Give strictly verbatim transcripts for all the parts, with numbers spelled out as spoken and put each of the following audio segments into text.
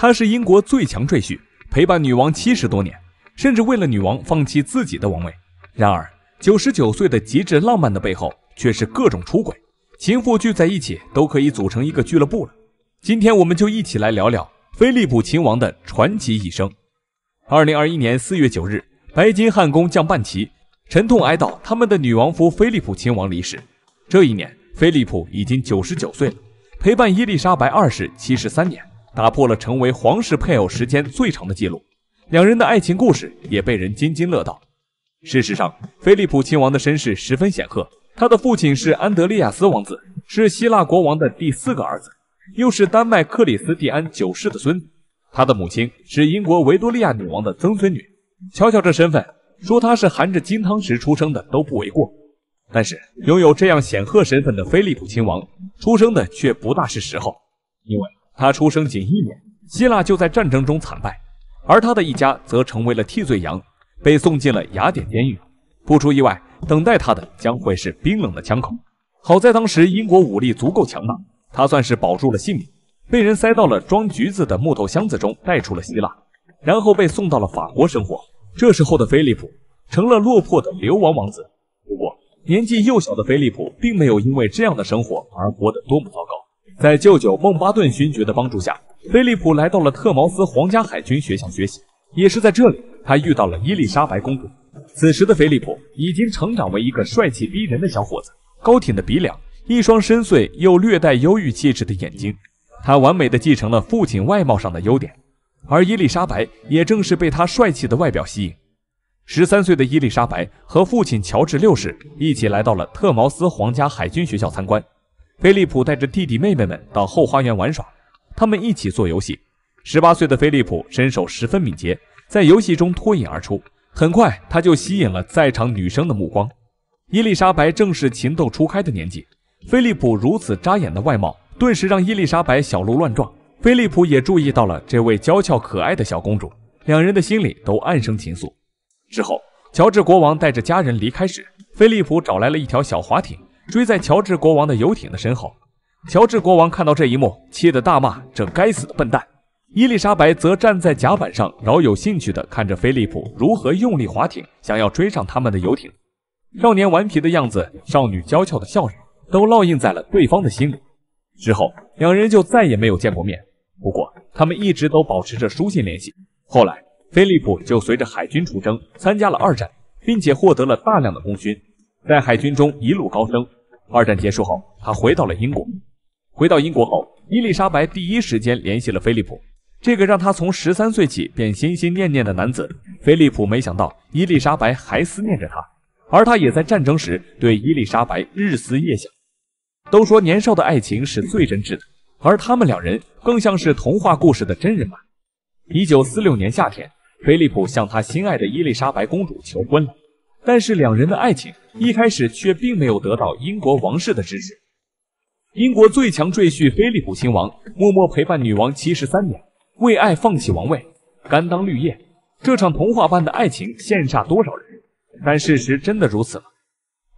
他是英国最强赘婿，陪伴女王七十多年，甚至为了女王放弃自己的王位。然而， 九十九岁的极致浪漫的背后，却是各种出轨。情妇聚在一起都可以组成一个俱乐部了。今天我们就一起来聊聊菲利普亲王的传奇一生。二零二一年四月九日，白金汉宫降半旗，沉痛哀悼他们的女王夫菲利普亲王离世。这一年，菲利普已经九十九岁了，陪伴伊丽莎白二世七十三年，打破了成为皇室配偶时间最长的记录。两人的爱情故事也被人津津乐道。 事实上，菲利普亲王的身世十分显赫。他的父亲是安德利亚斯王子，是希腊国王的第四个儿子，又是丹麦克里斯蒂安九世的孙子。他的母亲是英国维多利亚女王的曾孙女。瞧瞧这身份，说她是含着金汤匙出生的都不为过。但是，拥有这样显赫身份的菲利普亲王，出生的却不大是时候，因为他出生仅一年，希腊就在战争中惨败，而他的一家则成为了替罪羊。 被送进了雅典监狱，不出意外，等待他的将会是冰冷的枪口。好在当时英国武力足够强大，他算是保住了性命，被人塞到了装橘子的木头箱子中，带出了希腊，然后被送到了法国生活。这时候的菲利普成了落魄的流亡王子。不过，年纪幼小的菲利普并没有因为这样的生活而活得多么糟糕。在舅舅孟巴顿勋爵的帮助下，菲利普来到了特茅斯皇家海军学校学习，也是在这里。 他遇到了伊丽莎白公主。此时的菲利普已经成长为一个帅气逼人的小伙子，高挺的鼻梁，一双深邃又略带忧郁气质的眼睛。他完美的继承了父亲外貌上的优点，而伊丽莎白也正是被他帅气的外表吸引。十三岁的伊丽莎白和父亲乔治六世一起来到了特茅斯皇家海军学校参观。菲利普带着弟弟妹妹们到后花园玩耍，他们一起做游戏。十八岁的菲利普身手十分敏捷。 在游戏中脱颖而出，很快他就吸引了在场女生的目光。伊丽莎白正是情窦初开的年纪，菲利普如此扎眼的外貌，顿时让伊丽莎白小鹿乱撞。菲利普也注意到了这位娇俏可爱的小公主，两人的心里都暗生情愫。之后，乔治国王带着家人离开时，菲利普找来了一条小滑艇，追在乔治国王的游艇的身后。乔治国王看到这一幕，气得大骂：“这该死的笨蛋！” 伊丽莎白则站在甲板上，饶有兴趣地看着菲利普如何用力划艇，想要追上他们的游艇。少年顽皮的样子，少女娇俏的笑容，都烙印在了对方的心里。之后，两人就再也没有见过面。不过，他们一直都保持着书信联系。后来，菲利普就随着海军出征，参加了二战，并且获得了大量的功勋，在海军中一路高升。二战结束后，他回到了英国。回到英国后，伊丽莎白第一时间联系了菲利普。 这个让他从十三岁起便心心念念的男子，菲利普没想到伊丽莎白还思念着他，而他也在战争时对伊丽莎白日思夜想。都说年少的爱情是最真挚的，而他们两人更像是童话故事的真人版。一九四六年夏天，菲利普向他心爱的伊丽莎白公主求婚了，但是两人的爱情一开始却并没有得到英国王室的支持。英国最强赘婿菲利普亲王默默陪伴女王七十三年。 为爱放弃王位，甘当绿叶，这场童话般的爱情羡煞多少人？但事实真的如此吗？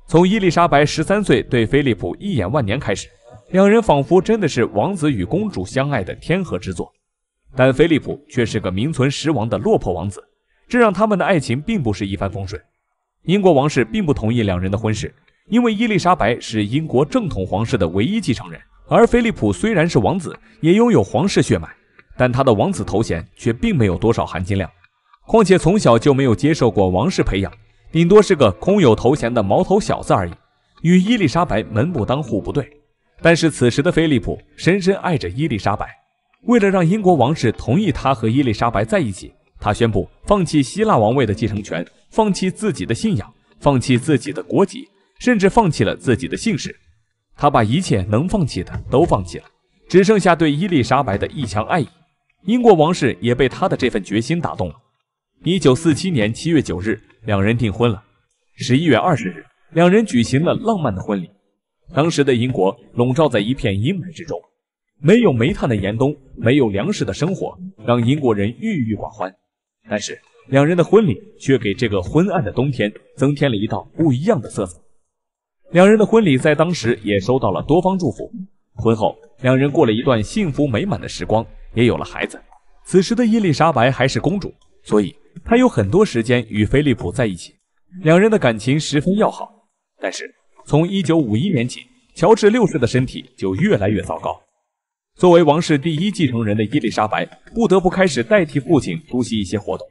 从伊丽莎白十三岁对菲利普一眼万年开始，两人仿佛真的是王子与公主相爱的天河之作。但菲利普却是个名存实亡的落魄王子，这让他们的爱情并不是一帆风顺。英国王室并不同意两人的婚事，因为伊丽莎白是英国正统皇室的唯一继承人，而菲利普虽然是王子，也拥有皇室血脉。 但他的王子头衔却并没有多少含金量，况且从小就没有接受过王室培养，顶多是个空有头衔的毛头小子而已，与伊丽莎白门不当户不对。但是此时的菲利普深深爱着伊丽莎白，为了让英国王室同意他和伊丽莎白在一起，他宣布放弃希腊王位的继承权，放弃自己的信仰，放弃自己的国籍，甚至放弃了自己的姓氏。他把一切能放弃的都放弃了，只剩下对伊丽莎白的一腔爱意。 英国王室也被他的这份决心打动了。一九四七年七月九日，两人订婚了。十一月二十日，两人举行了浪漫的婚礼。当时的英国笼罩在一片阴霾之中，没有煤炭的严冬，没有粮食的生活，让英国人郁郁寡欢。但是，两人的婚礼却给这个昏暗的冬天增添了一道不一样的色彩。两人的婚礼在当时也收到了多方祝福。婚后，两人过了一段幸福美满的时光。 也有了孩子，此时的伊丽莎白还是公主，所以她有很多时间与菲利普在一起，两人的感情十分要好。但是从一九五一年起，乔治六世的身体就越来越糟糕。作为王室第一继承人的伊丽莎白，不得不开始代替父亲出席一些活动。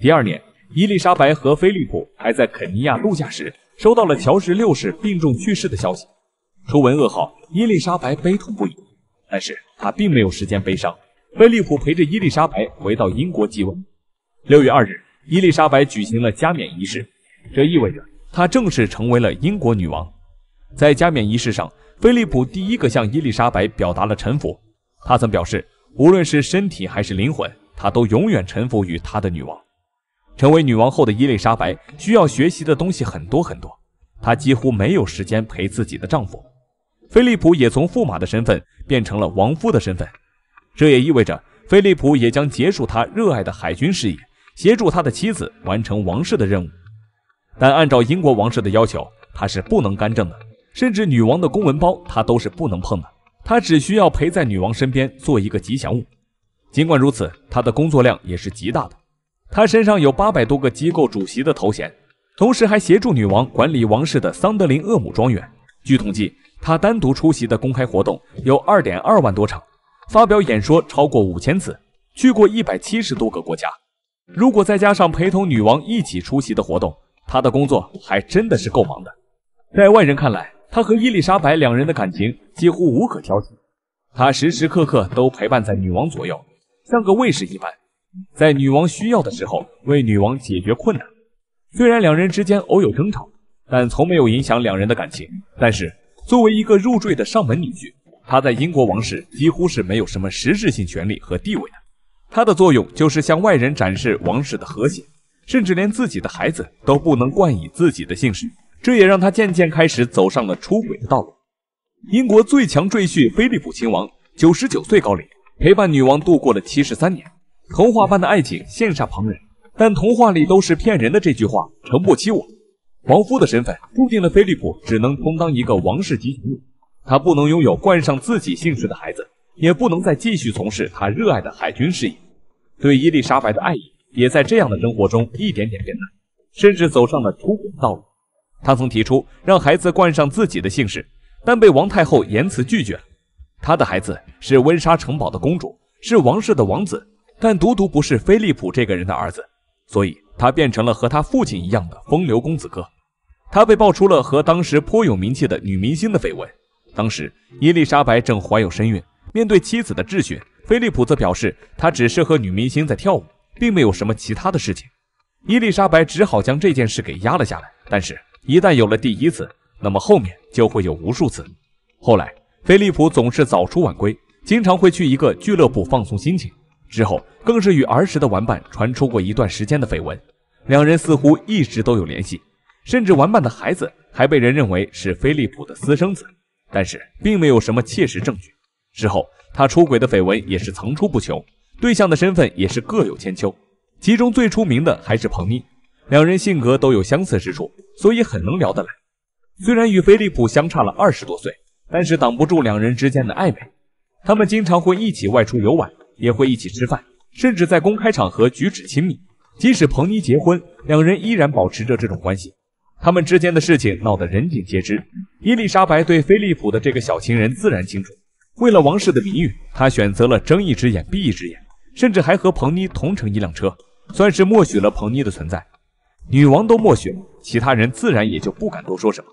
第二年，伊丽莎白和菲利普还在肯尼亚度假时，收到了乔治六世病重去世的消息。初闻噩耗，伊丽莎白悲痛不已，但是她并没有时间悲伤。菲利普陪着伊丽莎白回到英国继位。六月二日，伊丽莎白举行了加冕仪式，这意味着她正式成为了英国女王。在加冕仪式上，菲利普第一个向伊丽莎白表达了臣服。他曾表示，无论是身体还是灵魂，他都永远臣服于他的女王。成为女王后的伊丽莎白需要学习的东西很多很多，她几乎没有时间陪自己的丈夫。菲利普也从驸马的身份变成了王夫的身份，这也意味着菲利普也将结束他热爱的海军事业，协助他的妻子完成王室的任务。但按照英国王室的要求，他是不能干政的，甚至女王的公文包他都是不能碰的，他只需要陪在女王身边做一个吉祥物。尽管如此，他的工作量也是极大的，他身上有八百多个机构主席的头衔，同时还协助女王管理王室的桑德林厄姆庄园。据统计，他单独出席的公开活动有 二点二万多场，发表演说超过五千次，去过一百七十多个国家。如果再加上陪同女王一起出席的活动，他的工作还真的是够忙的。在外人看来，他和伊丽莎白两人的感情几乎无可挑剔，他时时刻刻都陪伴在女王左右，像个卫士一般，在女王需要的时候为女王解决困难。虽然两人之间偶有争吵，但从没有影响两人的感情。但是作为一个入赘的上门女婿，他在英国王室几乎是没有什么实质性权利和地位的，他的作用就是向外人展示王室的和谐，甚至连自己的孩子都不能冠以自己的姓氏，这也让他渐渐开始走上了出轨的道路。英国最强赘婿菲利普亲王九十九岁高龄，陪伴女王度过了七十三年，童话般的爱情羡煞旁人，但童话里都是骗人的这句话诚不欺我。王夫的身份注定了菲利普只能充当一个王室吉祥物，他不能拥有冠上自己姓氏的孩子，也不能再继续从事他热爱的海军事业。对伊丽莎白的爱意也在这样的生活中一点点变淡，甚至走上了出轨的道路。他曾提出让孩子冠上自己的姓氏，但被王太后严词拒绝了。他的孩子是温莎城堡的公主，是王室的王子，但独独不是菲利普这个人的儿子，所以他变成了和他父亲一样的风流公子哥。他被爆出了和当时颇有名气的女明星的绯闻，当时伊丽莎白正怀有身孕。面对妻子的质询，菲利普则表示他只是和女明星在跳舞，并没有什么其他的事情。伊丽莎白只好将这件事给压了下来，但是一旦有了第一次，那么后面就会有无数次。后来菲利普总是早出晚归，经常会去一个俱乐部放松心情，之后更是与儿时的玩伴传出过一段时间的绯闻，两人似乎一直都有联系，甚至玩伴的孩子还被人认为是菲利普的私生子，但是并没有什么切实证据。之后他出轨的绯闻也是层出不穷，对象的身份也是各有千秋，其中最出名的还是彭妮。两人性格都有相似之处，所以很能聊得来。虽然与菲利普相差了二十多岁，但是挡不住两人之间的暧昧。他们经常会一起外出游玩，也会一起吃饭，甚至在公开场合举止亲密。即使彭妮结婚，两人依然保持着这种关系。他们之间的事情闹得人尽皆知，伊丽莎白对菲利普的这个小情人自然清楚。为了王室的名誉，她选择了睁一只眼闭一只眼，甚至还和彭妮同乘一辆车，算是默许了彭妮的存在。女王都默许，其他人自然也就不敢多说什么。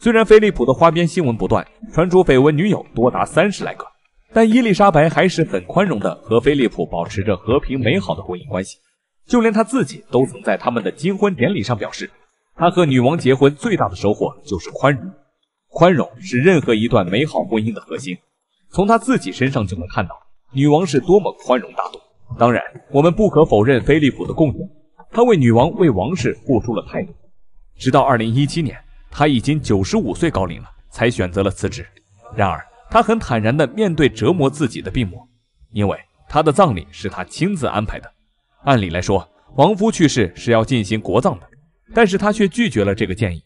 虽然菲利普的花边新闻不断，传出绯闻女友多达三十来个，但伊丽莎白还是很宽容的和菲利普保持着和平美好的婚姻关系。就连她自己都曾在他们的金婚典礼上表示，她和女王结婚最大的收获就是宽容。宽容是任何一段美好婚姻的核心，从她自己身上就能看到女王是多么宽容大度。当然，我们不可否认菲利普的贡献，他为女王为王室付出了太多。直到二零一七年，他已经九十五岁高龄了，才选择了辞职。然而他很坦然地面对折磨自己的病魔，因为他的葬礼是他亲自安排的。按理来说，王夫去世是要进行国葬的，但是他却拒绝了这个建议。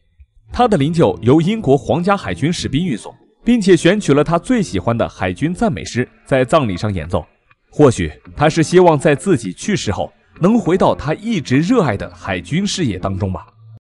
他的灵柩由英国皇家海军士兵运送，并且选取了他最喜欢的海军赞美诗在葬礼上演奏。或许他是希望在自己去世后，能回到他一直热爱的海军事业当中吧。